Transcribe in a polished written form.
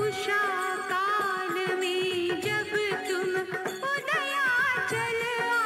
उषा काल में जब तुम उदया चलो।